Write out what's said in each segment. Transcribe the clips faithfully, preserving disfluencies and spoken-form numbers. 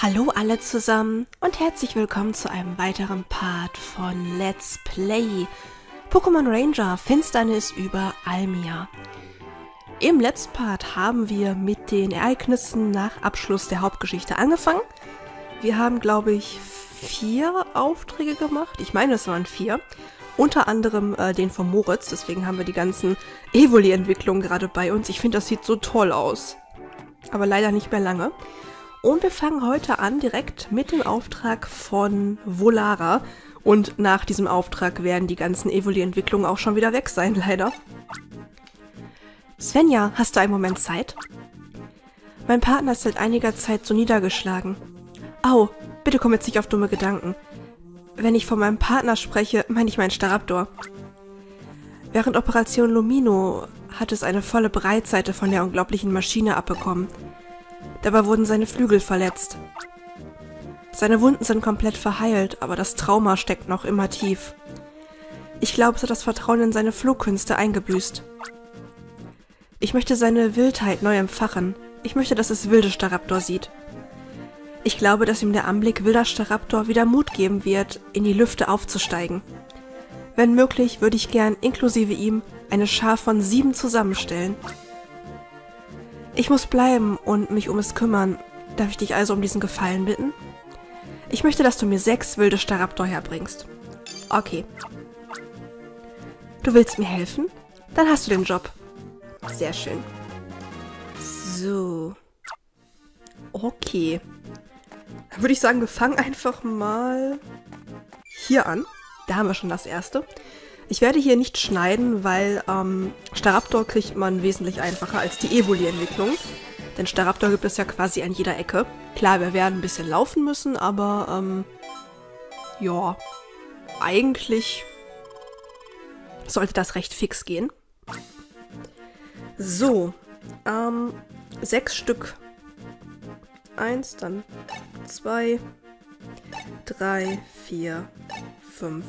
Hallo alle zusammen und herzlich willkommen zu einem weiteren Part von Let's Play Pokémon Ranger Finsternis über Almia. Im letzten Part haben wir mit den Ereignissen nach Abschluss der Hauptgeschichte angefangen. Wir haben, glaube ich, vier Aufträge gemacht. Ich meine, es waren vier. Unter anderem äh, den von Moritz, deswegen haben wir die ganzen Evoli-Entwicklungen gerade bei uns. Ich finde, das sieht so toll aus. Aber leider nicht mehr lange. Und wir fangen heute an direkt mit dem Auftrag von Volara. Und nach diesem Auftrag werden die ganzen Evoli-Entwicklungen auch schon wieder weg sein, leider. Svenja, hast du einen Moment Zeit? Mein Partner ist seit einiger Zeit so niedergeschlagen. Au, bitte komm jetzt nicht auf dumme Gedanken. Wenn ich von meinem Partner spreche, meine ich meinen Staraptor. Während Operation Lumino hat es eine volle Breitseite von der unglaublichen Maschine abbekommen. Dabei wurden seine Flügel verletzt. Seine Wunden sind komplett verheilt, aber das Trauma steckt noch immer tief. Ich glaube, es hat das Vertrauen in seine Flugkünste eingebüßt. Ich möchte seine Wildheit neu entfachen. Ich möchte, dass es wilde Staraptor sieht. Ich glaube, dass ihm der Anblick wilder Staraptor wieder Mut geben wird, in die Lüfte aufzusteigen. Wenn möglich, würde ich gern, inklusive ihm, eine Schar von sieben zusammenstellen. Ich muss bleiben und mich um es kümmern. Darf ich dich also um diesen Gefallen bitten? Ich möchte, dass du mir sechs wilde Staraptor herbringst. Okay. Du willst mir helfen? Dann hast du den Job. Sehr schön. So. Okay. Dann würde ich sagen, wir fangen einfach mal hier an. Da haben wir schon das erste. Ich werde hier nicht schneiden, weil ähm, Staraptor kriegt man wesentlich einfacher als die Evoli-Entwicklung. Denn Staraptor gibt es ja quasi an jeder Ecke. Klar, wir werden ein bisschen laufen müssen, aber ähm, ja, eigentlich sollte das recht fix gehen. So, ähm, sechs Stück. Eins, dann zwei, drei, vier, fünf,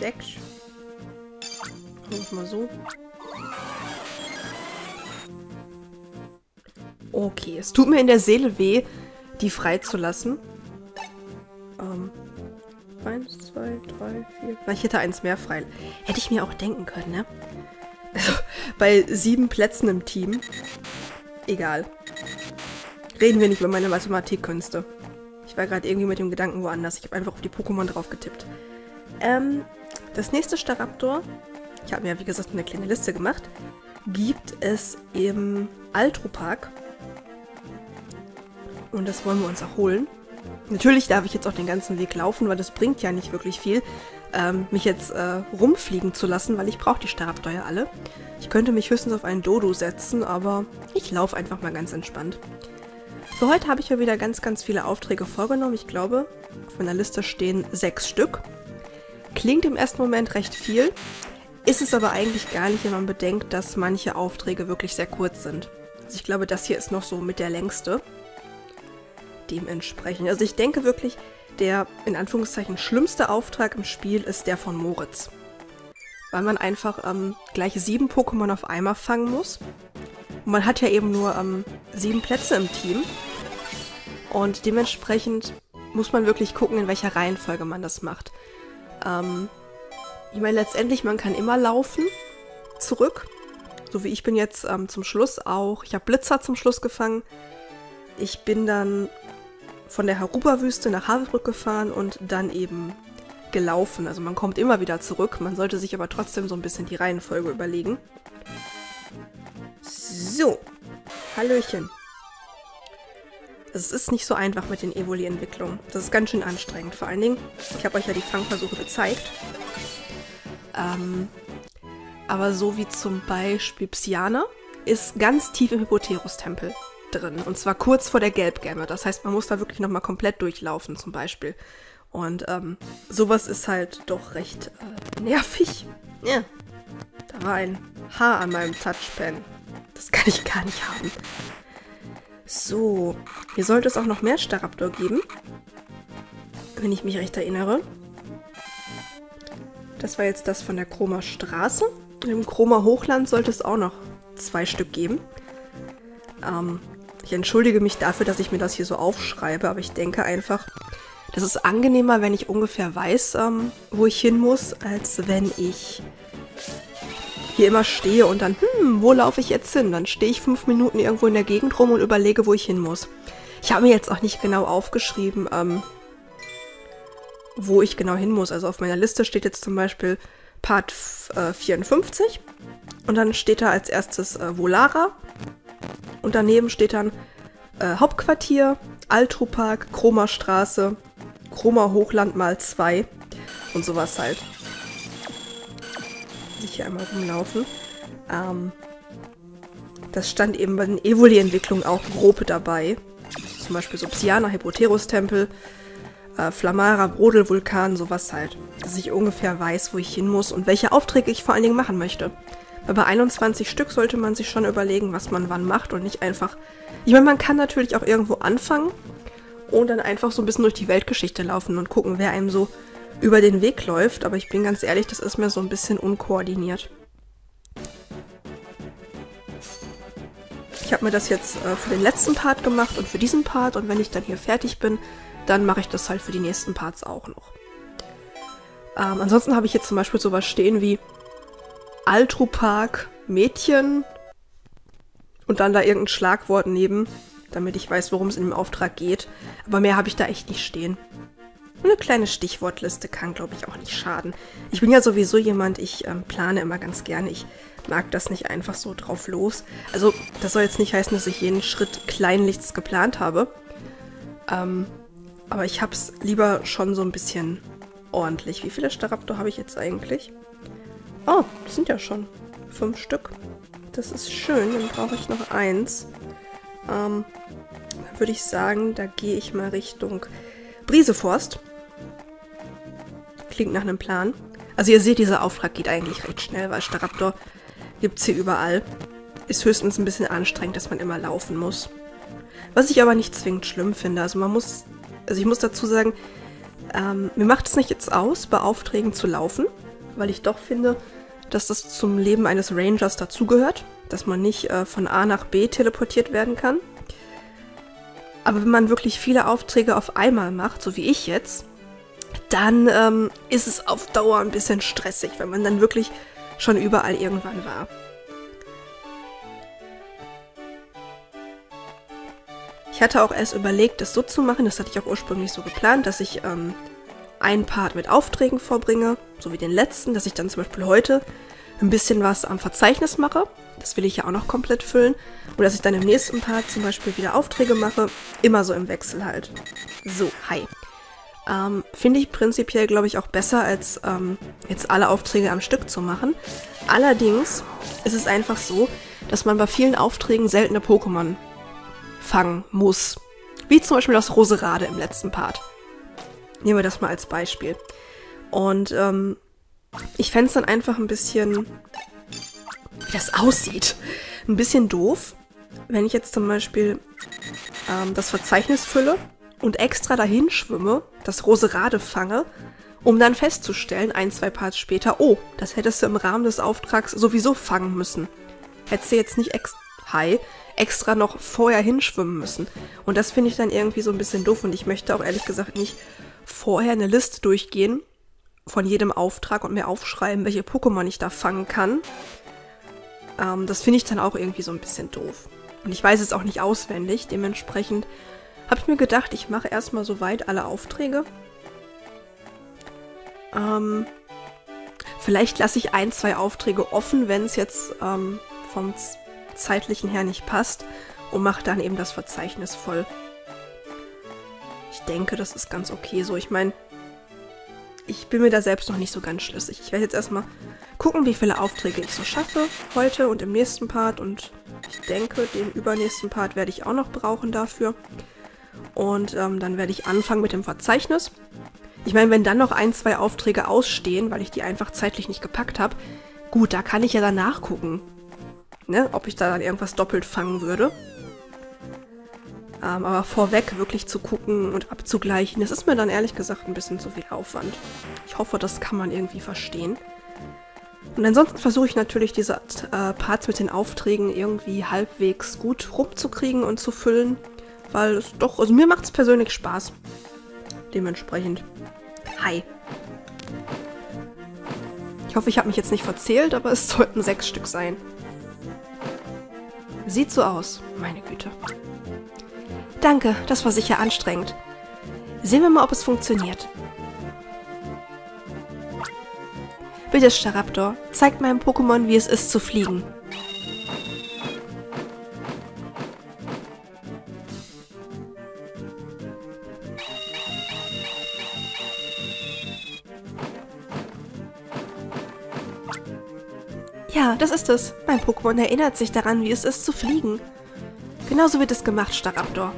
sechs. Mach mal so. Okay, es tut mir in der Seele weh, die freizulassen. Ähm, eins, zwei, drei, vier. Na, ich hätte eins mehr frei. Hätte ich mir auch denken können, ne? Also, bei sieben Plätzen im Team. Egal. Reden wir nicht über meine Mathematikkünste. Ich war gerade irgendwie mit dem Gedanken woanders. Ich habe einfach auf die Pokémon drauf getippt. Ähm, das nächste Staraptor, ich habe mir ja wie gesagt eine kleine Liste gemacht, gibt es im Altru-Park. Und das wollen wir uns auch holen. Natürlich darf ich jetzt auch den ganzen Weg laufen, weil das bringt ja nicht wirklich viel, ähm, mich jetzt äh, rumfliegen zu lassen, weil ich brauche die Staraptor ja alle. Ich könnte mich höchstens auf einen Dodo setzen, aber ich laufe einfach mal ganz entspannt. Für heute habe ich mir wieder ganz, ganz viele Aufträge vorgenommen. Ich glaube, auf meiner Liste stehen sechs Stück. Klingt im ersten Moment recht viel, ist es aber eigentlich gar nicht, wenn man bedenkt, dass manche Aufträge wirklich sehr kurz sind. Also ich glaube, das hier ist noch so mit der längste. Dementsprechend. Also ich denke wirklich, der in Anführungszeichen schlimmste Auftrag im Spiel ist der von Moritz. Weil man einfach ähm, gleich sieben Pokémon auf einmal fangen muss. Und man hat ja eben nur ähm, sieben Plätze im Team. Und dementsprechend muss man wirklich gucken, in welcher Reihenfolge man das macht. Ähm, ich meine, letztendlich, man kann immer laufen zurück. So wie ich bin jetzt ähm, zum Schluss auch. Ich habe Blitzer zum Schluss gefangen. Ich bin dann von der Haruba-Wüste nach Havelbrück gefahren und dann eben gelaufen. Also man kommt immer wieder zurück. Man sollte sich aber trotzdem so ein bisschen die Reihenfolge überlegen. So. Hallöchen. Also es ist nicht so einfach mit den Evoli-Entwicklungen. Das ist ganz schön anstrengend. Vor allen Dingen, ich habe euch ja die Fangversuche gezeigt. Ähm, aber so wie zum Beispiel Psiana ist ganz tief im Hippoterus-Tempel drin. Und zwar kurz vor der Gelbgämme. Das heißt, man muss da wirklich nochmal komplett durchlaufen zum Beispiel. Und ähm, sowas ist halt doch recht äh, nervig. Ja, da war ein Haar an meinem Touchpen. Das kann ich gar nicht haben. So, hier sollte es auch noch mehr Staraptor geben, wenn ich mich recht erinnere. Das war jetzt das von der Chroma Straße. Im Chroma Hochland sollte es auch noch zwei Stück geben. Ähm, Ich entschuldige mich dafür, dass ich mir das hier so aufschreibe, aber ich denke einfach, das ist angenehmer, wenn ich ungefähr weiß, ähm, wo ich hin muss, als wenn ich hier immer stehe und dann, hm, wo laufe ich jetzt hin? Dann stehe ich fünf Minuten irgendwo in der Gegend rum und überlege, wo ich hin muss. Ich habe mir jetzt auch nicht genau aufgeschrieben, ähm, wo ich genau hin muss. Also auf meiner Liste steht jetzt zum Beispiel Part äh, vierundfünfzig und dann steht da als erstes äh, Volara und daneben steht dann äh, Hauptquartier, Altru-Park, Chroma Straße, Chroma Hochland mal zwei und sowas halt. Die hier einmal rumlaufen. Ähm, das stand eben bei den Evoli-Entwicklungen auch grob dabei. Also zum Beispiel so Psiana, Hippoterus-Tempel, äh, Flamara, Brodel-Vulkan, sowas halt. Dass ich ungefähr weiß, wo ich hin muss und welche Aufträge ich vor allen Dingen machen möchte. Weil bei einundzwanzig Stück sollte man sich schon überlegen, was man wann macht und nicht einfach... Ich meine, man kann natürlich auch irgendwo anfangen und dann einfach so ein bisschen durch die Weltgeschichte laufen und gucken, wer einem so über den Weg läuft, aber ich bin ganz ehrlich, das ist mir so ein bisschen unkoordiniert. Ich habe mir das jetzt äh, für den letzten Part gemacht und für diesen Part und wenn ich dann hier fertig bin, dann mache ich das halt für die nächsten Parts auch noch. Ähm, ansonsten habe ich jetzt zum Beispiel sowas stehen wie Altru-Park Mädchen und dann da irgendein Schlagwort neben, damit ich weiß, worum es in dem Auftrag geht. Aber mehr habe ich da echt nicht stehen. Eine kleine Stichwortliste kann, glaube ich, auch nicht schaden. Ich bin ja sowieso jemand, ich ähm, plane immer ganz gerne. Ich mag das nicht einfach so drauf los. Also, das soll jetzt nicht heißen, dass ich jeden Schritt kleinlichst geplant habe. Ähm, aber ich habe es lieber schon so ein bisschen ordentlich. Wie viele Staraptor habe ich jetzt eigentlich? Oh, das sind ja schon fünf Stück. Das ist schön, dann brauche ich noch eins. Ähm, dann würde ich sagen, da gehe ich mal Richtung Briseforst. Klingt nach einem Plan. Also ihr seht, dieser Auftrag geht eigentlich recht schnell, weil Staraptor gibt es hier überall. Ist höchstens ein bisschen anstrengend, dass man immer laufen muss. Was ich aber nicht zwingend schlimm finde. Also man muss, also ich muss dazu sagen, ähm, mir macht es nicht jetzt aus, bei Aufträgen zu laufen, weil ich doch finde, dass das zum Leben eines Rangers dazugehört, dass man nicht äh, von A nach B teleportiert werden kann. Aber wenn man wirklich viele Aufträge auf einmal macht, so wie ich jetzt, dann ähm, ist es auf Dauer ein bisschen stressig, wenn man dann wirklich schon überall irgendwann war. Ich hatte auch erst überlegt, das so zu machen, das hatte ich auch ursprünglich so geplant, dass ich ähm, einen Part mit Aufträgen vorbringe, so wie den letzten, dass ich dann zum Beispiel heute ein bisschen was am Verzeichnis mache. Das will ich ja auch noch komplett füllen. Und dass ich dann im nächsten Part zum Beispiel wieder Aufträge mache. Immer so im Wechsel halt. So, hi. Ähm, finde ich prinzipiell, glaube ich, auch besser, als ähm, jetzt alle Aufträge am Stück zu machen. Allerdings ist es einfach so, dass man bei vielen Aufträgen seltene Pokémon fangen muss. Wie zum Beispiel das Roserade im letzten Part. Nehmen wir das mal als Beispiel. Und ähm, ich fände es dann einfach ein bisschen... wie das aussieht. Ein bisschen doof, wenn ich jetzt zum Beispiel ähm, das Verzeichnis fülle und extra dahin schwimme, das Roserade fange, um dann festzustellen, ein, zwei Parts später, oh, das hättest du im Rahmen des Auftrags sowieso fangen müssen. Hättest du jetzt nicht ex hi, extra noch vorher hinschwimmen müssen. Und das finde ich dann irgendwie so ein bisschen doof und ich möchte auch ehrlich gesagt nicht vorher eine Liste durchgehen von jedem Auftrag und mir aufschreiben, welche Pokémon ich da fangen kann. Ähm, das finde ich dann auch irgendwie so ein bisschen doof. Und ich weiß es auch nicht auswendig, dementsprechend habe ich mir gedacht, ich mache erstmal soweit alle Aufträge. Ähm, vielleicht lasse ich ein, zwei Aufträge offen, wenn es jetzt ähm, vom zeitlichen her nicht passt und mache dann eben das Verzeichnis voll. Ich denke, das ist ganz okay so. Ich meine, ich bin mir da selbst noch nicht so ganz schlüssig. Ich werde jetzt erstmal gucken, wie viele Aufträge ich so schaffe heute und im nächsten Part. Und ich denke, den übernächsten Part werde ich auch noch brauchen dafür. Und ähm, dann werde ich anfangen mit dem Verzeichnis. Ich meine, wenn dann noch ein, zwei Aufträge ausstehen, weil ich die einfach zeitlich nicht gepackt habe, gut, da kann ich ja dann nachgucken, ne, ob ich da dann irgendwas doppelt fangen würde. Aber vorweg wirklich zu gucken und abzugleichen, das ist mir dann ehrlich gesagt ein bisschen zu viel Aufwand. Ich hoffe, das kann man irgendwie verstehen. Und ansonsten versuche ich natürlich diese äh, Parts mit den Aufträgen irgendwie halbwegs gut rumzukriegen und zu füllen, weil es doch, also mir macht es persönlich Spaß. Dementsprechend. Hi. Ich hoffe, ich habe mich jetzt nicht verzählt, aber es sollten sechs Stück sein. Sieht so aus. Meine Güte. Danke, das war sicher anstrengend. Sehen wir mal, ob es funktioniert. Bitte, Staraptor, zeigt meinem Pokémon, wie es ist zu fliegen. Ja, das ist es. Mein Pokémon erinnert sich daran, wie es ist zu fliegen. Genauso wird es gemacht, Staraptor.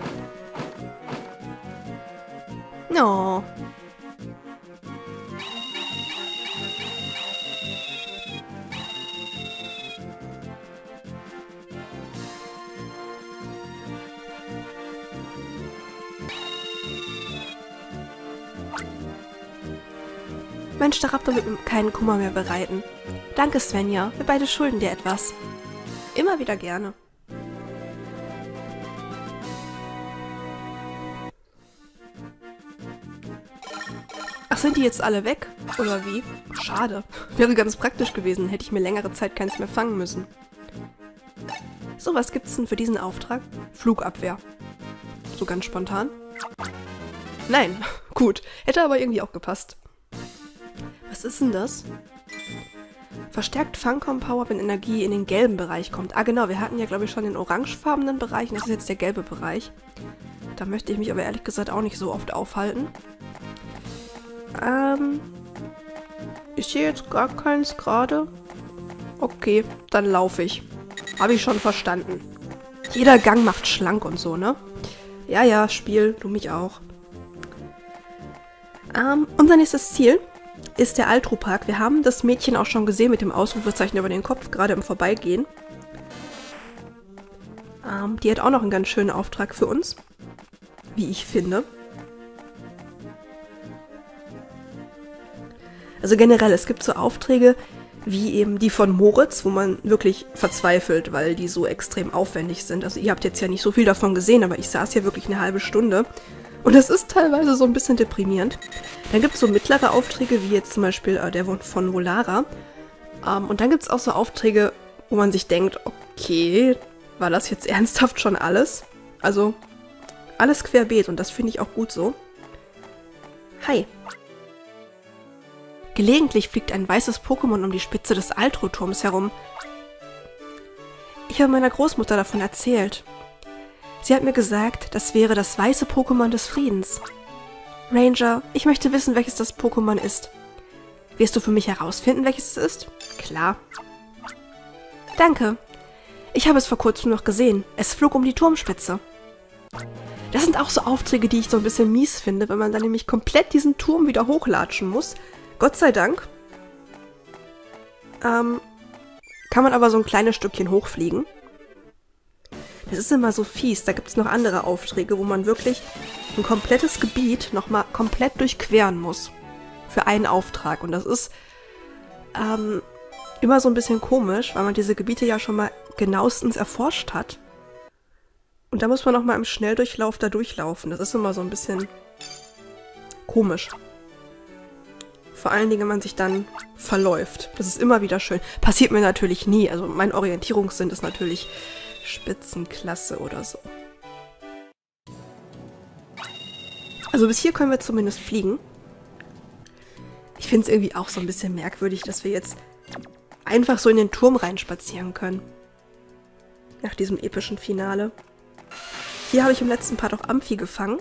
No. Mein Staraptor wird mir keinen Kummer mehr bereiten. Danke, Svenja. Wir beide schulden dir etwas. Immer wieder gerne. Ach, sind die jetzt alle weg? Oder wie? Schade. Wäre ganz praktisch gewesen, hätte ich mir längere Zeit keins mehr fangen müssen. So, was gibt's denn für diesen Auftrag? Flugabwehr. So ganz spontan? Nein, gut. Hätte aber irgendwie auch gepasst. Was ist denn das? Verstärkt Fangcom-Power, wenn Energie in den gelben Bereich kommt. Ah genau, wir hatten ja glaube ich schon den orangefarbenen Bereich und das ist jetzt der gelbe Bereich. Da möchte ich mich aber ehrlich gesagt auch nicht so oft aufhalten. Ähm, ich sehe jetzt gar keins gerade. Okay, dann laufe ich. Habe ich schon verstanden. Jeder Gang macht schlank und so, ne? Ja, ja, Spiel, du mich auch. Ähm, unser nächstes Ziel ist der Altru-Park. Wir haben das Mädchen auch schon gesehen mit dem Ausrufezeichen über den Kopf, gerade im Vorbeigehen. Ähm, die hat auch noch einen ganz schönen Auftrag für uns, wie ich finde. Also generell, es gibt so Aufträge wie eben die von Moritz, wo man wirklich verzweifelt, weil die so extrem aufwendig sind. Also ihr habt jetzt ja nicht so viel davon gesehen, aber ich saß hier wirklich eine halbe Stunde. Und das ist teilweise so ein bisschen deprimierend. Dann gibt es so mittlere Aufträge, wie jetzt zum Beispiel äh, der von Volara. Ähm, und dann gibt es auch so Aufträge, wo man sich denkt, okay, war das jetzt ernsthaft schon alles? Also, alles querbeet und das finde ich auch gut so. Hi. Gelegentlich fliegt ein weißes Pokémon um die Spitze des Altruturms herum. Ich habe meiner Großmutter davon erzählt. Sie hat mir gesagt, das wäre das weiße Pokémon des Friedens. Ranger, ich möchte wissen, welches das Pokémon ist. Wirst du für mich herausfinden, welches es ist? Klar. Danke. Ich habe es vor kurzem noch gesehen. Es flog um die Turmspitze. Das sind auch so Aufträge, die ich so ein bisschen mies finde, wenn man dann nämlich komplett diesen Turm wieder hochlatschen muss. Gott sei Dank. Ähm, kann man aber so ein kleines Stückchen hochfliegen. Das ist immer so fies, da gibt es noch andere Aufträge, wo man wirklich ein komplettes Gebiet nochmal komplett durchqueren muss. Für einen Auftrag. Und das ist ähm, immer so ein bisschen komisch, weil man diese Gebiete ja schon mal genauestens erforscht hat. Und da muss man nochmal im Schnelldurchlauf da durchlaufen. Das ist immer so ein bisschen komisch. Vor allen Dingen, wenn man sich dann verläuft. Das ist immer wieder schön. Passiert mir natürlich nie. Also mein Orientierungssinn ist natürlich Spitzenklasse oder so. Also bis hier können wir zumindest fliegen. Ich finde es irgendwie auch so ein bisschen merkwürdig, dass wir jetzt einfach so in den Turm reinspazieren können. Nach diesem epischen Finale. Hier habe ich im letzten Part auch Amphi gefangen.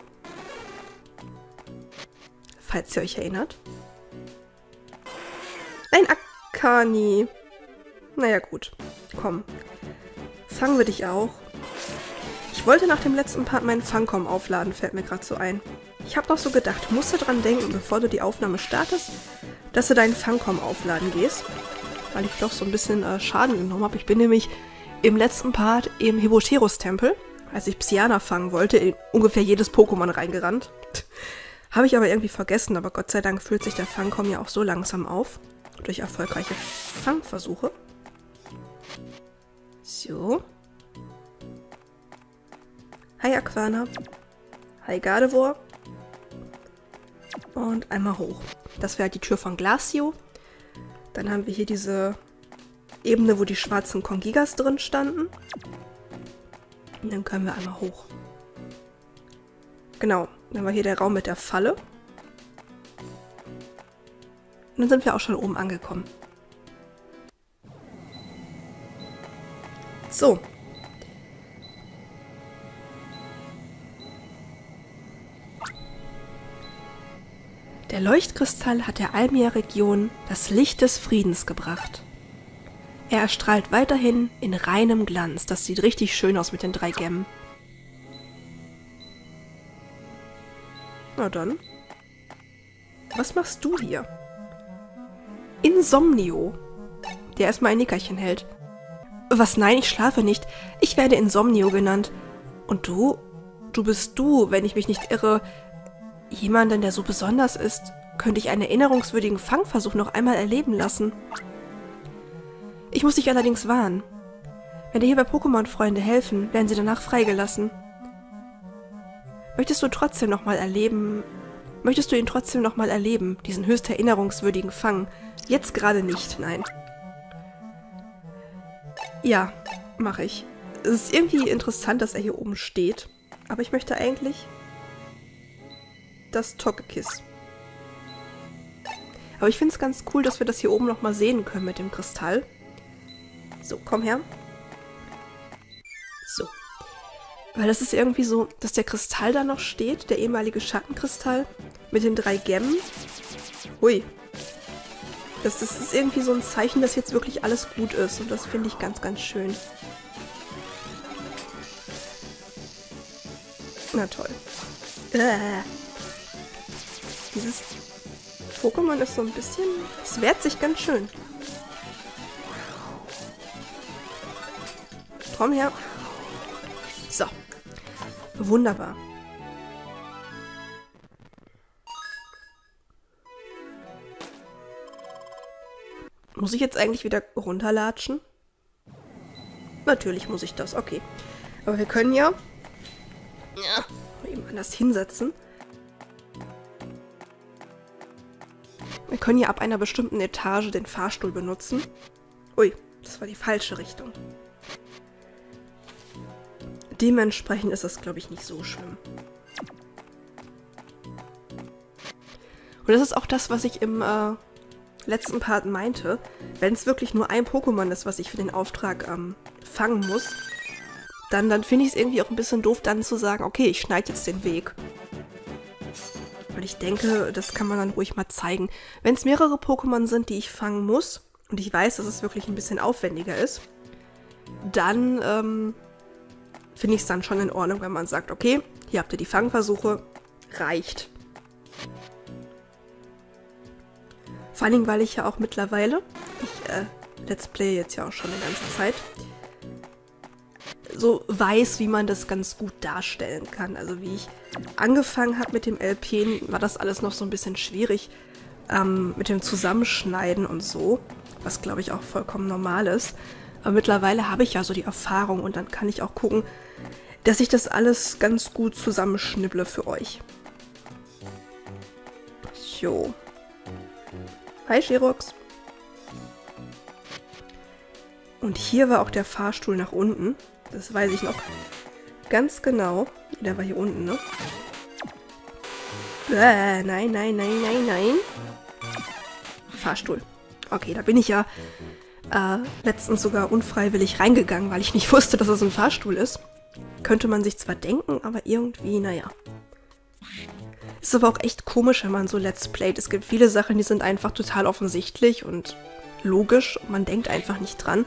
Falls ihr euch erinnert. Ein Akani. Naja gut, komm. Fangen wir dich auch. Ich wollte nach dem letzten Part meinen Fangcom aufladen, fällt mir gerade so ein. Ich habe noch so gedacht, musst du dran denken, bevor du die Aufnahme startest, dass du deinen Fangcom aufladen gehst. Weil ich doch so ein bisschen äh, Schaden genommen habe. Ich bin nämlich im letzten Part im Hebo-Sherus-Tempel, als ich Psiana fangen wollte, in ungefähr jedes Pokémon reingerannt. Habe ich aber irgendwie vergessen, aber Gott sei Dank füllt sich der Fangcom ja auch so langsam auf. durch erfolgreiche Fangversuche. So. Hi Aquana. Hi Gardevoir. Und einmal hoch. Das wäre halt die Tür von Glacio. Dann haben wir hier diese Ebene, wo die schwarzen Kongigas drin standen. Und dann können wir einmal hoch. Genau, dann war hier der Raum mit der Falle. Und dann sind wir auch schon oben angekommen. So. Der Leuchtkristall hat der Almia-Region das Licht des Friedens gebracht. Er erstrahlt weiterhin in reinem Glanz. Das sieht richtig schön aus mit den drei Gemmen. Na dann. Was machst du hier? Insomnio. Der erstmal ein Nickerchen hält. Was? Nein, ich schlafe nicht. Ich werde Insomnio genannt. Und du? Du bist du, wenn ich mich nicht irre. Jemanden, der so besonders ist, könnte ich einen erinnerungswürdigen Fangversuch noch einmal erleben lassen. Ich muss dich allerdings warnen. Wenn dir hierbei Pokémon-Freunde helfen, werden sie danach freigelassen. Möchtest du trotzdem nochmal erleben... Möchtest du ihn trotzdem nochmal erleben, diesen höchst erinnerungswürdigen Fang? Jetzt gerade nicht, nein. Ja, mache ich. Es ist irgendwie interessant, dass er hier oben steht. Aber ich möchte eigentlich... das Togekiss. Aber ich finde es ganz cool, dass wir das hier oben nochmal sehen können mit dem Kristall. So, komm her. So. Weil das ist irgendwie so, dass der Kristall da noch steht, der ehemalige Schattenkristall mit den drei Gemmen. Hui. Das, das ist irgendwie so ein Zeichen, dass jetzt wirklich alles gut ist und das finde ich ganz, ganz schön. Na toll. Äh. Dieses Pokémon ist so ein bisschen... Es wehrt sich ganz schön. Komm her. So. Wunderbar. Muss ich jetzt eigentlich wieder runterlatschen? Natürlich muss ich das, okay. Aber wir können ja... Ja. Mal eben anders hinsetzen. Wir können hier ab einer bestimmten Etage den Fahrstuhl benutzen. Ui, das war die falsche Richtung. Dementsprechend ist das, glaube ich, nicht so schlimm. Und das ist auch das, was ich im äh, letzten Part meinte. Wenn es wirklich nur ein Pokémon ist, was ich für den Auftrag ähm, fangen muss, dann, dann finde ich es irgendwie auch ein bisschen doof, dann zu sagen, okay, ich schneide jetzt den Weg. Weil ich denke, das kann man dann ruhig mal zeigen. Wenn es mehrere Pokémon sind, die ich fangen muss, und ich weiß, dass es wirklich ein bisschen aufwendiger ist, dann ähm, finde ich es dann schon in Ordnung, wenn man sagt, okay, hier habt ihr die Fangversuche, reicht. Vor allen Dingen, weil ich ja auch mittlerweile, ich äh, Let's Play jetzt ja auch schon eine ganze Zeit, so weiß, wie man das ganz gut darstellen kann. Also wie ich angefangen habe mit dem L P, war das alles noch so ein bisschen schwierig ähm, mit dem Zusammenschneiden und so, was glaube ich auch vollkommen normal ist. Aber mittlerweile habe ich ja so die Erfahrung und dann kann ich auch gucken, dass ich das alles ganz gut zusammenschnibble für euch. Jo. Hi, Sherox. Und hier war auch der Fahrstuhl nach unten. Das weiß ich noch ganz genau. Der war hier unten, ne? Bäh, nein, nein, nein, nein, nein. Fahrstuhl. Okay, da bin ich ja äh, letztens sogar unfreiwillig reingegangen, weil ich nicht wusste, dass das ein Fahrstuhl ist. Könnte man sich zwar denken, aber irgendwie, naja. Ist aber auch echt komisch, wenn man so Let's Playt. Es gibt viele Sachen, die sind einfach total offensichtlich und logisch. Man denkt einfach nicht dran.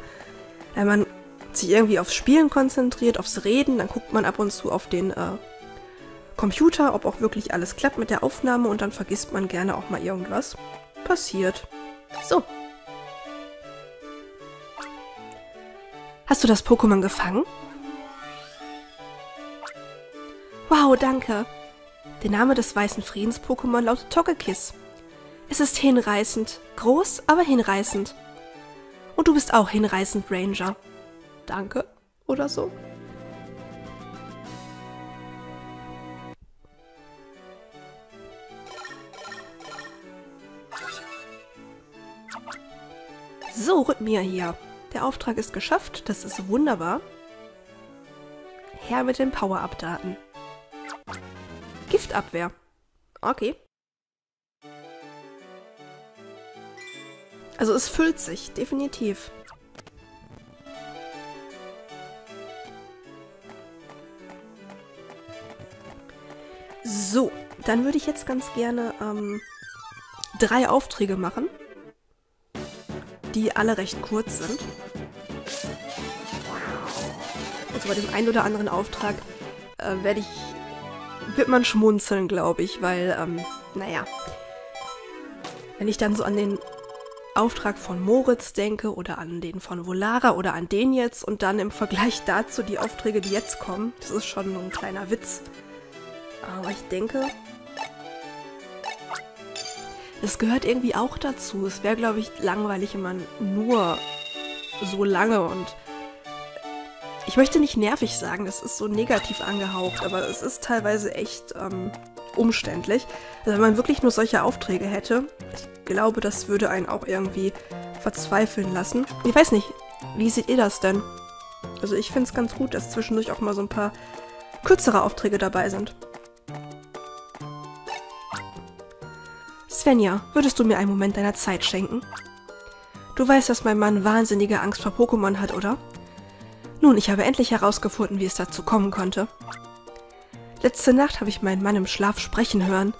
Wenn man sich irgendwie aufs Spielen konzentriert, aufs Reden, dann guckt man ab und zu auf den äh, Computer, ob auch wirklich alles klappt mit der Aufnahme und dann vergisst man gerne auch mal irgendwas. Passiert. So. Hast du das Pokémon gefangen? Wow, danke. Der Name des weißen Friedens-Pokémon lautet Togekiss. Es ist hinreißend. Groß, aber hinreißend. Und du bist auch hinreißend, Ranger. Danke. Oder so. So, Rhythmia hier. Der Auftrag ist geschafft. Das ist wunderbar. Her mit den Power-Up-Daten. Giftabwehr. Okay. Also es füllt sich, definitiv. So, dann würde ich jetzt ganz gerne ähm, drei Aufträge machen, die alle recht kurz sind. Also bei dem einen oder anderen Auftrag äh, werde ich, wird man schmunzeln, glaube ich, weil, ähm, naja, wenn ich dann so an den Auftrag von Moritz denke oder an den von Volara oder an den jetzt und dann im Vergleich dazu die Aufträge, die jetzt kommen. Das ist schon ein kleiner Witz. Aber ich denke, das gehört irgendwie auch dazu. Es wäre, glaube ich, langweilig, wenn man nur so lange und... Ich möchte nicht nervig sagen, das ist so negativ angehaucht, aber es ist teilweise echt ähm, umständlich. Also wenn man wirklich nur solche Aufträge hätte... Ich glaube, das würde einen auch irgendwie verzweifeln lassen. Ich weiß nicht, wie seht ihr das denn? Also ich finde es ganz gut, dass zwischendurch auch mal so ein paar kürzere Aufträge dabei sind. Svenja, würdest du mir einen Moment deiner Zeit schenken? Du weißt, dass mein Mann wahnsinnige Angst vor Pokémon hat, oder? Nun, ich habe endlich herausgefunden, wie es dazu kommen konnte. Letzte Nacht habe ich meinen Mann im Schlaf sprechen hören.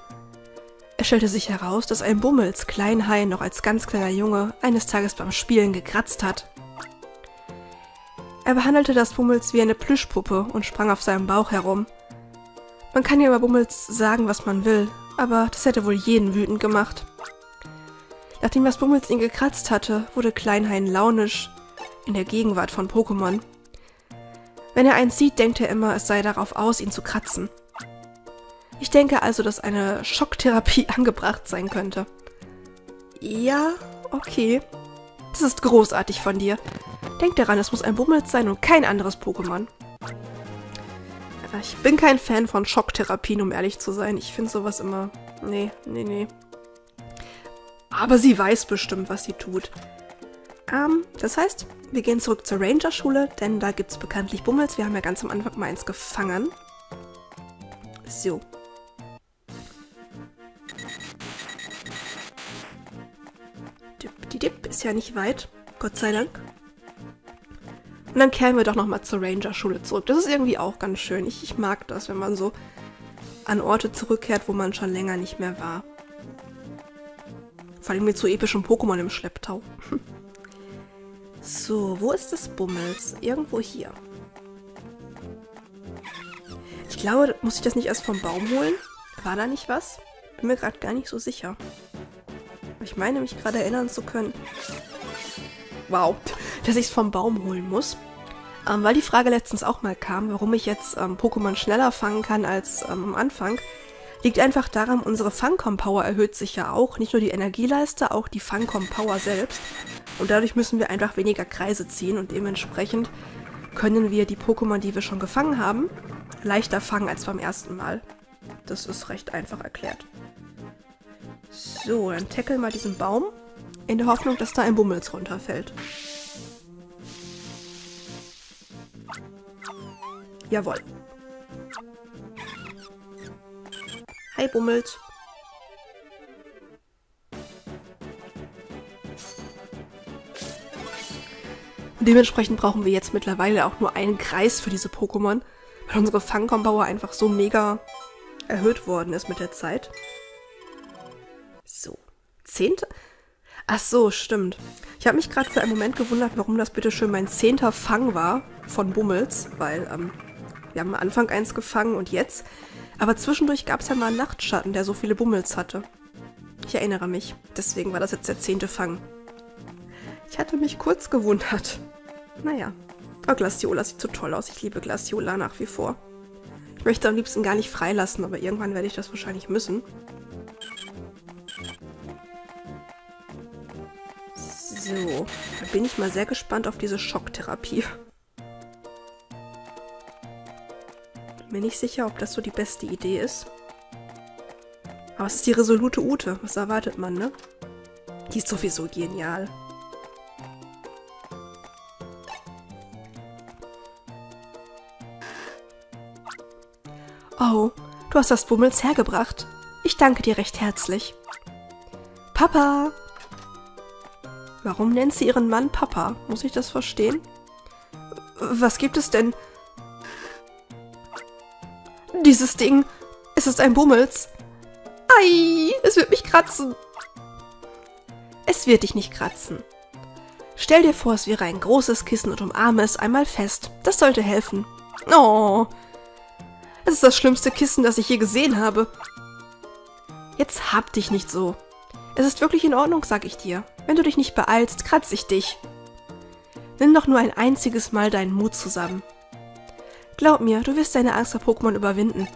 Es stellte sich heraus, dass ein Bummelz Kleinhain noch als ganz kleiner Junge eines Tages beim Spielen gekratzt hat. Er behandelte das Bummelz wie eine Plüschpuppe und sprang auf seinem Bauch herum. Man kann ja über Bummelz sagen, was man will, aber das hätte wohl jeden wütend gemacht. Nachdem das Bummelz ihn gekratzt hatte, wurde Kleinhain launisch in der Gegenwart von Pokémon. Wenn er eins sieht, denkt er immer, es sei darauf aus, ihn zu kratzen. Ich denke also, dass eine Schocktherapie angebracht sein könnte. Ja, okay. Das ist großartig von dir. Denk daran, es muss ein Bummelz sein und kein anderes Pokémon. Ich bin kein Fan von Schocktherapien, um ehrlich zu sein. Ich finde sowas immer... Nee, nee, nee. Aber sie weiß bestimmt, was sie tut. Ähm, das heißt, wir gehen zurück zur Ranger-Schule, denn da gibt's bekanntlich Bummelz. Wir haben ja ganz am Anfang mal eins gefangen. So. Dip, die Dip ist ja nicht weit, Gott sei Dank. Und dann kehren wir doch nochmal zur Ranger-Schule zurück. Das ist irgendwie auch ganz schön. Ich, ich mag das, wenn man so an Orte zurückkehrt, wo man schon länger nicht mehr war. Vor allem mit so epischem Pokémon im Schlepptau. So, wo ist das Bummelz? Irgendwo hier. Ich glaube, muss ich das nicht erst vom Baum holen? War da nicht was? Bin mir gerade gar nicht so sicher. Ich meine, mich gerade erinnern zu können. Wow, dass ich es vom Baum holen muss. Ähm, weil die Frage letztens auch mal kam, warum ich jetzt ähm, Pokémon schneller fangen kann als ähm, am Anfang, liegt einfach daran, unsere Fangcom-Power erhöht sich ja auch. Nicht nur die Energieleiste, auch die Fangcom-Power selbst. Und dadurch müssen wir einfach weniger Kreise ziehen und dementsprechend können wir die Pokémon, die wir schon gefangen haben, leichter fangen als beim ersten Mal. Das ist recht einfach erklärt. So, dann tackle mal diesen Baum, in der Hoffnung, dass da ein Bummelz runterfällt. Jawohl. Hi Bummelz. Dementsprechend brauchen wir jetzt mittlerweile auch nur einen Kreis für diese Pokémon, weil unsere Fangcom-Power einfach so mega erhöht worden ist mit der Zeit. So, zehnte? Ach so, stimmt. Ich habe mich gerade für einen Moment gewundert, warum das bitteschön mein zehnter Fang war von Bummelz, weil ähm, wir haben am Anfang eins gefangen und jetzt. Aber zwischendurch gab es ja mal einen Nachtschatten, der so viele Bummelz hatte. Ich erinnere mich. Deswegen war das jetzt der zehnte Fang. Ich hatte mich kurz gewundert. Naja. Aber Glaciola sieht so toll aus. Ich liebe Glaciola nach wie vor. Ich möchte am liebsten gar nicht freilassen, aber irgendwann werde ich das wahrscheinlich müssen. So, da bin ich mal sehr gespannt auf diese Schocktherapie. Bin mir nicht sicher, ob das so die beste Idee ist. Aber es ist die resolute Ute. Was erwartet man, ne? Die ist sowieso genial. Oh, du hast das Bummelz hergebracht. Ich danke dir recht herzlich. Papa! Warum nennt sie ihren Mann Papa? Muss ich das verstehen? Was gibt es denn? Dieses Ding. Es ist ein Bummelz. Ei, es wird mich kratzen. Es wird dich nicht kratzen. Stell dir vor, es wäre ein großes Kissen und umarme es einmal fest. Das sollte helfen. Oh, es ist das schlimmste Kissen, das ich je gesehen habe. Jetzt hab dich nicht so. Es ist wirklich in Ordnung, sag ich dir. Wenn du dich nicht beeilst, kratze ich dich. Nimm doch nur ein einziges Mal deinen Mut zusammen. Glaub mir, du wirst deine Angst vor Pokémon überwinden.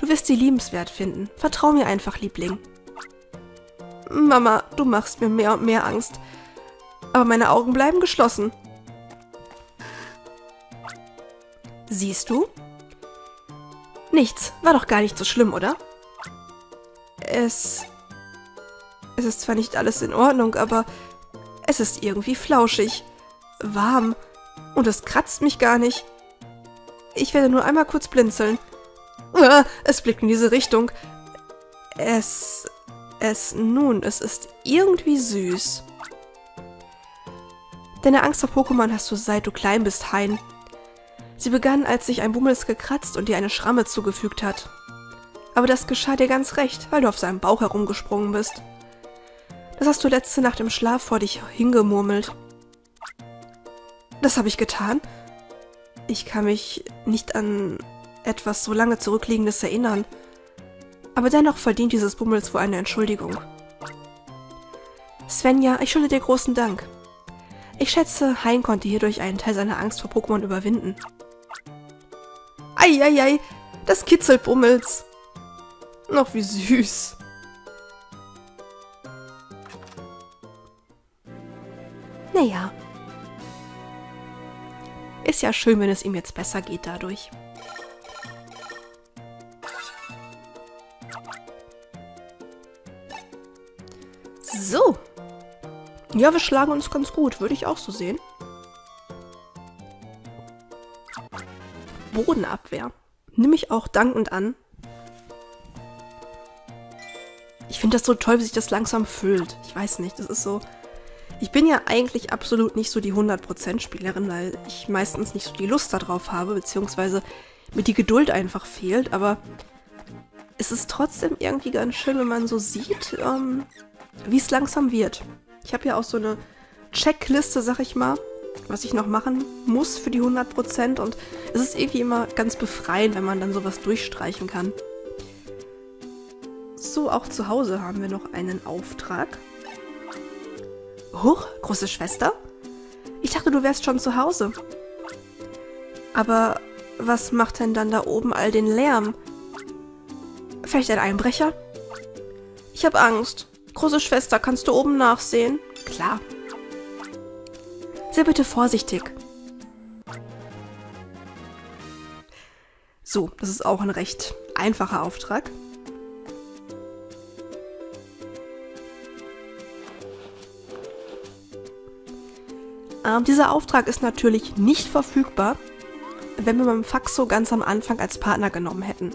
Du wirst sie liebenswert finden. Vertrau mir einfach, Liebling. Mama, du machst mir mehr und mehr Angst. Aber meine Augen bleiben geschlossen. Siehst du? Nichts. War doch gar nicht so schlimm, oder? Es... Es ist zwar nicht alles in Ordnung, aber es ist irgendwie flauschig, warm und es kratzt mich gar nicht. Ich werde nur einmal kurz blinzeln. Ah, es blickt in diese Richtung. Es... Es... Nun, es ist irgendwie süß. Deine Angst vor Pokémon hast du, seit du klein bist, Hein. Sie begann, als sich ein Bummelz gekratzt und dir eine Schramme zugefügt hat. Aber das geschah dir ganz recht, weil du auf seinem Bauch herumgesprungen bist. Das hast du letzte Nacht im Schlaf vor dich hingemurmelt. Das habe ich getan? Ich kann mich nicht an etwas so lange Zurückliegendes erinnern. Aber dennoch verdient dieses Bummelz wohl eine Entschuldigung. Svenja, ich schulde dir großen Dank. Ich schätze, Hein konnte hierdurch einen Teil seiner Angst vor Pokémon überwinden. Eieiei, das kitzelt Bummelz. Noch wie süß. Naja. Ist ja schön, wenn es ihm jetzt besser geht dadurch. So. Ja, wir schlagen uns ganz gut. Würde ich auch so sehen. Bodenabwehr. Nimm ich auch dankend an. Ich finde das so toll, wie sich das langsam füllt. Ich weiß nicht, das ist so... Ich bin ja eigentlich absolut nicht so die hundert Prozent-Spielerin, weil ich meistens nicht so die Lust darauf habe, beziehungsweise mir die Geduld einfach fehlt, aber es ist trotzdem irgendwie ganz schön, wenn man so sieht, ähm, wie es langsam wird. Ich habe ja auch so eine Checkliste, sag ich mal, was ich noch machen muss für die hundert Prozent und es ist irgendwie immer ganz befreiend, wenn man dann sowas durchstreichen kann. So, auch zu Hause haben wir noch einen Auftrag. Huch, große Schwester? Ich dachte, du wärst schon zu Hause. Aber was macht denn dann da oben all den Lärm? Vielleicht ein Einbrecher? Ich habe Angst. Große Schwester, kannst du oben nachsehen? Klar. Sei bitte vorsichtig. So, das ist auch ein recht einfacher Auftrag. Ähm, dieser Auftrag ist natürlich nicht verfügbar, wenn wir Mamfaxo ganz am Anfang als Partner genommen hätten.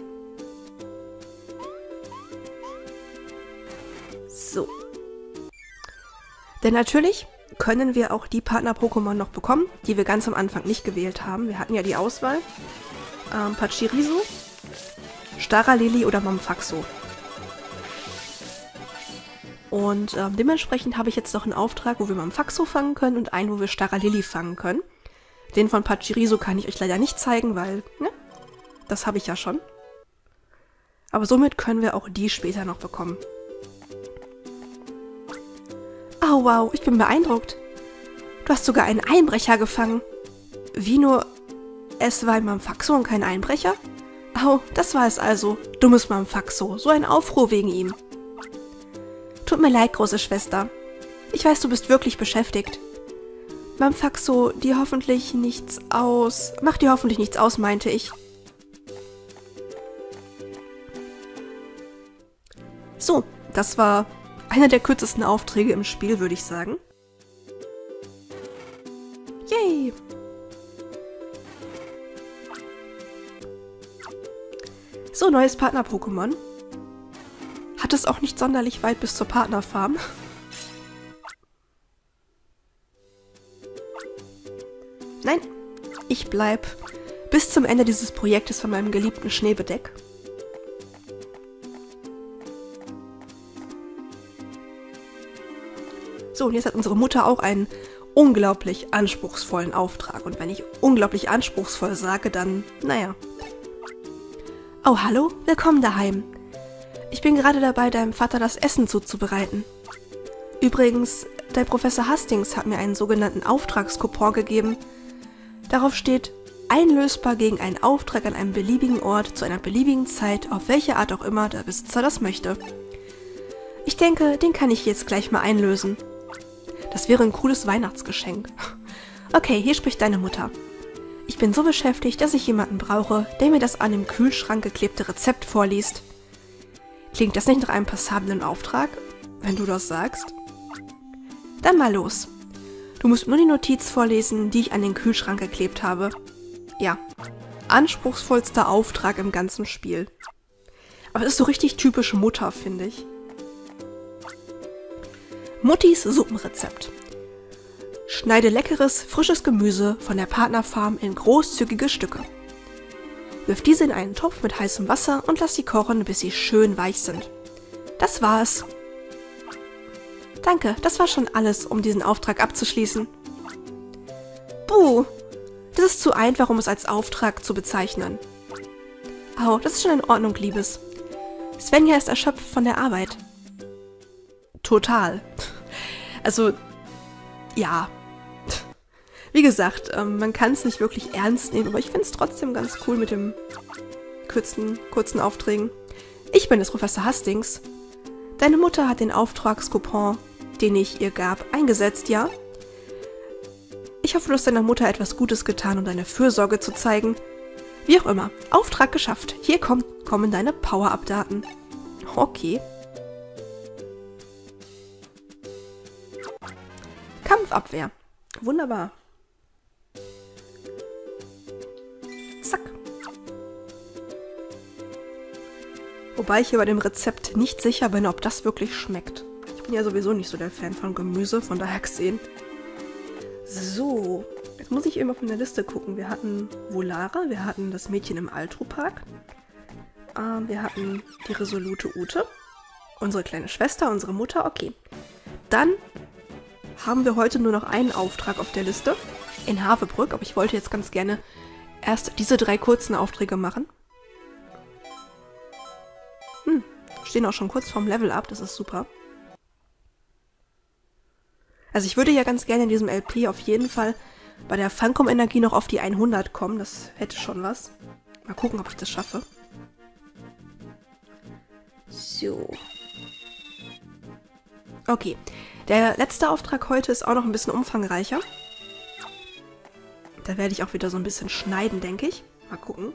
So. Denn natürlich können wir auch die Partner-Pokémon noch bekommen, die wir ganz am Anfang nicht gewählt haben. Wir hatten ja die Auswahl. Ähm, Pachirisu, Staralili oder Mamfaxo. Und äh, dementsprechend habe ich jetzt noch einen Auftrag, wo wir Mamfaxo fangen können und einen, wo wir Staralili fangen können. Den von Pachirisu kann ich euch leider nicht zeigen, weil, ne, das habe ich ja schon. Aber somit können wir auch die später noch bekommen. Oh wow, ich bin beeindruckt. Du hast sogar einen Einbrecher gefangen. Wie nur, es war ein Mamfaxo und kein Einbrecher? Oh, das war es also. Dummes Mamfaxo, so ein Aufruhr wegen ihm. Tut mir leid, große Schwester. Ich weiß, du bist wirklich beschäftigt. Mamfaxo, dir hoffentlich nichts aus... Mach dir hoffentlich nichts aus, meinte ich. So, das war einer der kürzesten Aufträge im Spiel, würde ich sagen. Yay! So, neues Partner-Pokémon. Hat es auch nicht sonderlich weit bis zur Partnerfarm. Nein, ich bleib bis zum Ende dieses Projektes von meinem geliebten Schneebedeck. So, und jetzt hat unsere Mutter auch einen unglaublich anspruchsvollen Auftrag. Und wenn ich unglaublich anspruchsvoll sage, dann, naja. Oh, hallo? Willkommen daheim. Ich bin gerade dabei, deinem Vater das Essen zuzubereiten. Übrigens, der Professor Hastings hat mir einen sogenannten Auftragscoupon gegeben. Darauf steht, einlösbar gegen einen Auftrag an einem beliebigen Ort, zu einer beliebigen Zeit, auf welche Art auch immer der Besitzer das möchte. Ich denke, den kann ich jetzt gleich mal einlösen. Das wäre ein cooles Weihnachtsgeschenk. Okay, hier spricht deine Mutter. Ich bin so beschäftigt, dass ich jemanden brauche, der mir das an dem Kühlschrank geklebte Rezept vorliest. Klingt das nicht nach einem passablen Auftrag, wenn du das sagst? Dann mal los. Du musst nur die Notiz vorlesen, die ich an den Kühlschrank geklebt habe. Ja, anspruchsvollster Auftrag im ganzen Spiel. Aber es ist so richtig typisch Mutter, finde ich. Muttis Suppenrezept. Schneide leckeres, frisches Gemüse von der Partnerfarm in großzügige Stücke. Wirf diese in einen Topf mit heißem Wasser und lass sie kochen, bis sie schön weich sind. Das war's. Danke, das war schon alles, um diesen Auftrag abzuschließen. Buh! Das ist zu einfach, um es als Auftrag zu bezeichnen. Au, das ist schon in Ordnung, Liebes. Svenja ist erschöpft von der Arbeit. Total. Also, ja. Wie gesagt, man kann es nicht wirklich ernst nehmen, aber ich finde es trotzdem ganz cool mit den kurzen, kurzen Aufträgen. Ich bin das Professor Hastings. Deine Mutter hat den Auftragscoupon, den ich ihr gab, eingesetzt, ja? Ich hoffe, du hast deiner Mutter etwas Gutes getan, um deine Fürsorge zu zeigen. Wie auch immer, Auftrag geschafft. Hier kommen, kommen deine Power-Up-Daten. Okay. Kampfabwehr. Wunderbar. Wobei ich hier bei dem Rezept nicht sicher bin, ob das wirklich schmeckt. Ich bin ja sowieso nicht so der Fan von Gemüse, von daher gesehen. So, jetzt muss ich eben auf meine Liste gucken. Wir hatten Volara, wir hatten das Mädchen im Altru-Park. Ähm, wir hatten die resolute Ute. Unsere kleine Schwester, unsere Mutter, okay. Dann haben wir heute nur noch einen Auftrag auf der Liste. In Havebrück, aber ich wollte jetzt ganz gerne erst diese drei kurzen Aufträge machen. Hm, stehen auch schon kurz vorm Level-Up, das ist super. Also ich würde ja ganz gerne in diesem L P auf jeden Fall bei der Fankom-Energie noch auf die hundert kommen, das hätte schon was. Mal gucken, ob ich das schaffe. So. Okay, der letzte Auftrag heute ist auch noch ein bisschen umfangreicher. Da werde ich auch wieder so ein bisschen schneiden, denke ich. Mal gucken.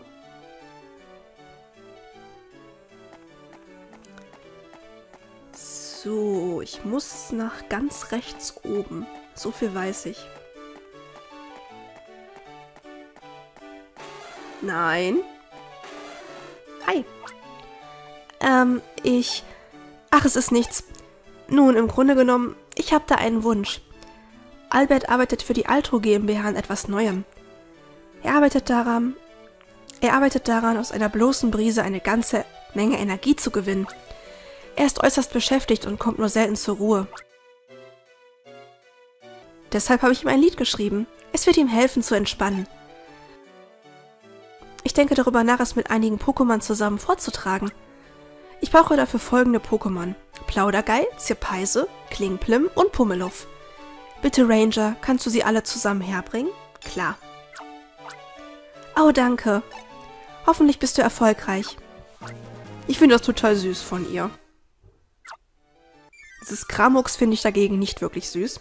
So, ich muss nach ganz rechts oben. So viel weiß ich. Nein. Hi. Ähm, ich... Ach, es ist nichts. Nun, im Grunde genommen, ich habe da einen Wunsch. Albert arbeitet für die Altru GmbH an etwas Neuem. Er arbeitet daran... Er arbeitet daran, aus einer bloßen Brise eine ganze Menge Energie zu gewinnen. Er ist äußerst beschäftigt und kommt nur selten zur Ruhe. Deshalb habe ich ihm ein Lied geschrieben. Es wird ihm helfen, zu entspannen. Ich denke darüber nach, es mit einigen Pokémon zusammen vorzutragen. Ich brauche dafür folgende Pokémon. Plaudergeil, Zirpeise, Klingplim und Pummeluff. Bitte Ranger, kannst du sie alle zusammen herbringen? Klar. Oh, danke. Hoffentlich bist du erfolgreich. Ich finde das total süß von ihr. Dieses Kramux finde ich dagegen nicht wirklich süß.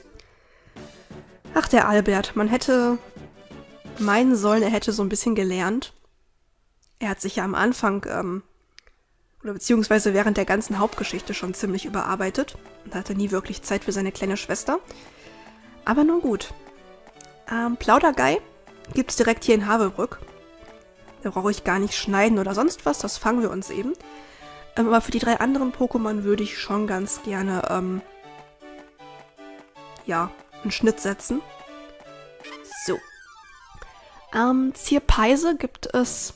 Ach, der Albert. Man hätte meinen sollen, er hätte so ein bisschen gelernt. Er hat sich ja am Anfang, ähm, oder beziehungsweise während der ganzen Hauptgeschichte schon ziemlich überarbeitet und hatte nie wirklich Zeit für seine kleine Schwester. Aber nun gut. Ähm, Plaudergeil gibt's direkt hier in Havelbrück. Da brauche ich gar nicht schneiden oder sonst was, das fangen wir uns eben. Ähm, aber für die drei anderen Pokémon würde ich schon ganz gerne, ähm, ja, einen Schnitt setzen. So. Ähm, Zierpeise gibt es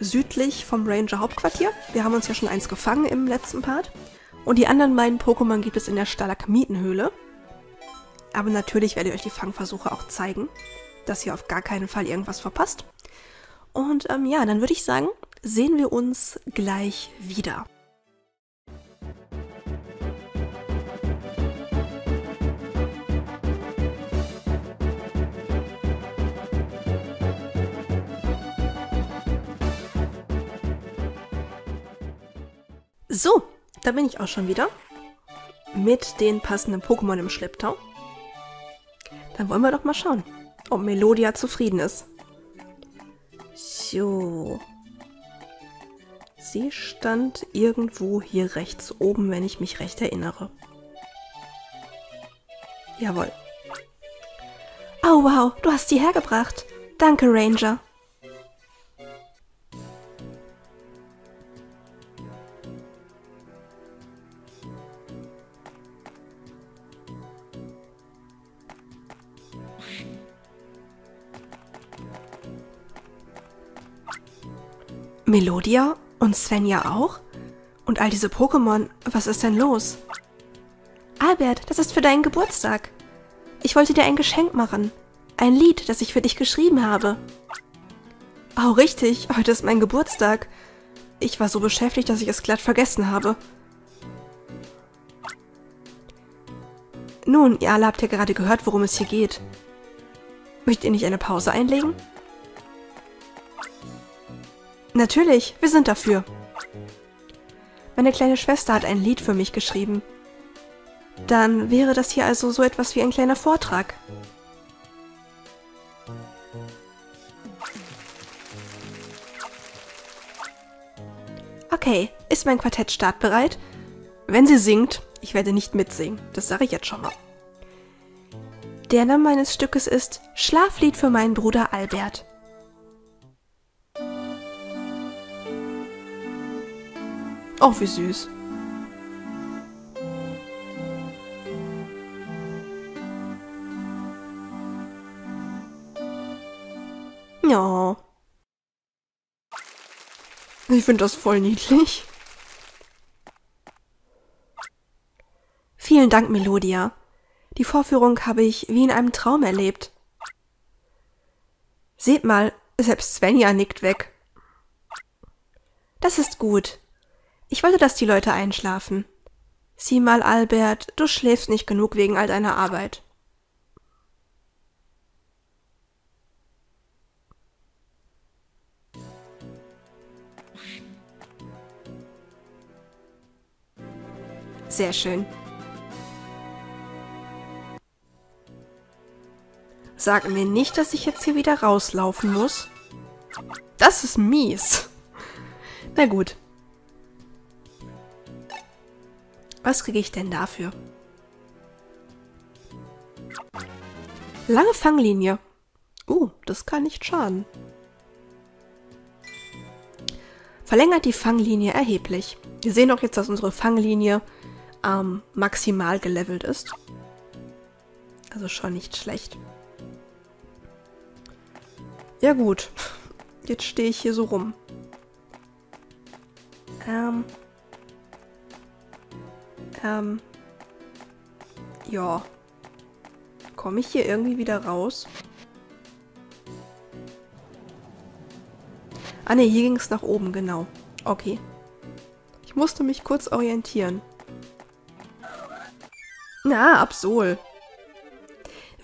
südlich vom Ranger Hauptquartier. Wir haben uns ja schon eins gefangen im letzten Part. Und die anderen beiden Pokémon gibt es in der Stalagmitenhöhle. Aber natürlich werde ich euch die Fangversuche auch zeigen, dass ihr auf gar keinen Fall irgendwas verpasst. Und ähm, ja, dann würde ich sagen, sehen wir uns gleich wieder. So, da bin ich auch schon wieder mit den passenden Pokémon im Schlepptau. Dann wollen wir doch mal schauen, ob Melodia zufrieden ist. So. Sie stand irgendwo hier rechts oben, wenn ich mich recht erinnere. Jawohl. Oh wow, du hast sie hergebracht. Danke, Ranger. Melodia und Svenja auch? Und all diese Pokémon, was ist denn los? Albert, das ist für deinen Geburtstag. Ich wollte dir ein Geschenk machen. Ein Lied, das ich für dich geschrieben habe. Oh, richtig, heute ist mein Geburtstag. Ich war so beschäftigt, dass ich es glatt vergessen habe. Nun, ihr alle habt ja gerade gehört, worum es hier geht. Möchtet ihr nicht eine Pause einlegen? Natürlich, wir sind dafür. Meine kleine Schwester hat ein Lied für mich geschrieben. Dann wäre das hier also so etwas wie ein kleiner Vortrag. Okay, ist mein Quartett startbereit? Wenn sie singt, ich werde nicht mitsingen, das sage ich jetzt schon mal. Der Name meines Stückes ist Schlaflied für meinen Bruder Albert. Oh, wie süß. Ja. Ich finde das voll niedlich. Vielen Dank, Melodia. Die Vorführung habe ich wie in einem Traum erlebt. Seht mal, selbst Svenja nickt weg. Das ist gut. Ich wollte, dass die Leute einschlafen. Sieh mal, Albert, du schläfst nicht genug wegen all deiner Arbeit. Sehr schön. Sag mir nicht, dass ich jetzt hier wieder rauslaufen muss. Das ist mies. Na gut. Was kriege ich denn dafür? Lange Fanglinie. Uh, das kann nicht schaden. Verlängert die Fanglinie erheblich. Wir sehen auch jetzt, dass unsere Fanglinie ähm, maximal gelevelt ist. Also schon nicht schlecht. Ja gut, jetzt stehe ich hier so rum. Ähm... Ähm, ja, komme ich hier irgendwie wieder raus? Ah ne, hier ging es nach oben, genau. Okay. Ich musste mich kurz orientieren. Na, Absol.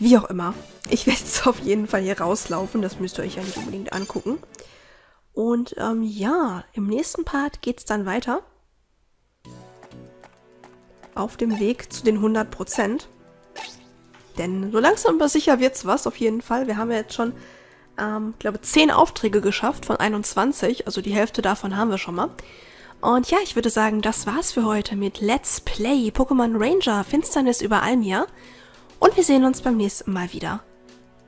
Wie auch immer. Ich werde jetzt auf jeden Fall hier rauslaufen, das müsst ihr euch ja nicht unbedingt angucken. Und ähm, ja, im nächsten Part geht's dann weiter. auf dem Weg zu den hundert Prozent. Denn so langsam aber sicher wird's was, auf jeden Fall. Wir haben ja jetzt schon, ähm, glaube zehn Aufträge geschafft von einundzwanzig. Also die Hälfte davon haben wir schon mal. Und ja, ich würde sagen, das war's für heute mit Let's Play Pokémon Ranger Finsternis über Almia. Und wir sehen uns beim nächsten Mal wieder.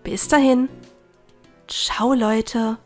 Bis dahin. Ciao, Leute.